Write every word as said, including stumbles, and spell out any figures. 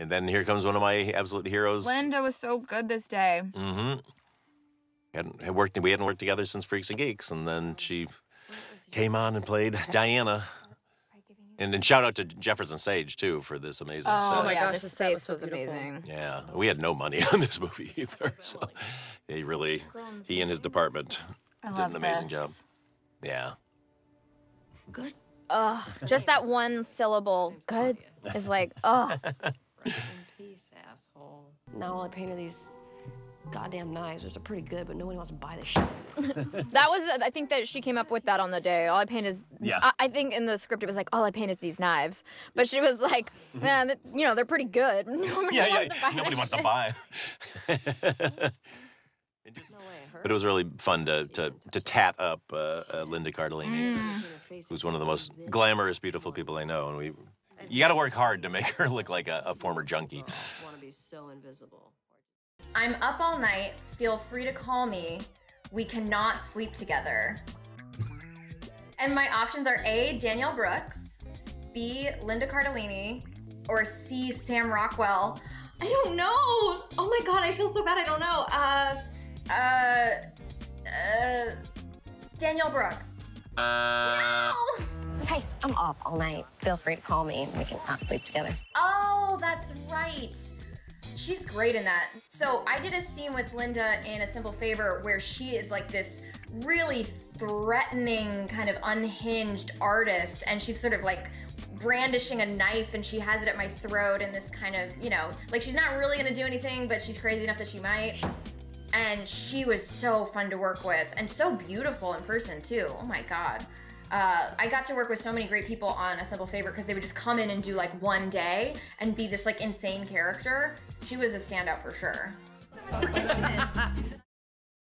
And then here comes one of my absolute heroes. Linda was so good this day. Mm-hmm. Hadn't, had worked, we hadn't worked together since Freaks and Geeks, and then she came on and played Diana. And then shout out to Jefferson Sage, too, for this amazing oh, set. Oh, my gosh, yeah, this space was, was amazing. Yeah, we had no money on this movie either, so he really, he and his department I did an amazing this. job. Yeah. Good. Ugh, just that one syllable, good, is like, ugh. Rest in peace, asshole. Now all I painted these goddamn knives, which are pretty good, but nobody wants to buy this shit. That was, I think that she came up with that on the day. All I paint is, yeah. I, I think in the script it was like, all I paint is these knives. But she was like, nah, that, you know, they're pretty good. Nobody yeah, wants yeah, to buy nobody wants shit. to buy. It just, no way, it but it was really fun to, to, to tat up uh, uh, Linda Cardellini, mm. who's one of the most glamorous, beautiful people I know. And we, you got to work hard to make her look like a, a former junkie. Want to be so invisible. I'm up all night. Feel free to call me. We cannot sleep together. And my options are A, Danielle Brooks, B, Linda Cardellini, or C, Sam Rockwell. I don't know. Oh my God, I feel so bad. I don't know. Uh, uh, uh, Danielle Brooks. Uh... No! Hey, I'm up all night. Feel free to call me. We cannot sleep together. Oh, that's right. She's great in that. So I did a scene with Linda in A Simple Favor where she is like this really threatening, kind of unhinged artist, and she's sort of like brandishing a knife and she has it at my throat and this kind of, you know, like she's not really gonna do anything, but she's crazy enough that she might. And she was so fun to work with and so beautiful in person too, oh my God. Uh, I got to work with so many great people on A Simple Favor because they would just come in and do like one day and be this like insane character. She was a standout for sure.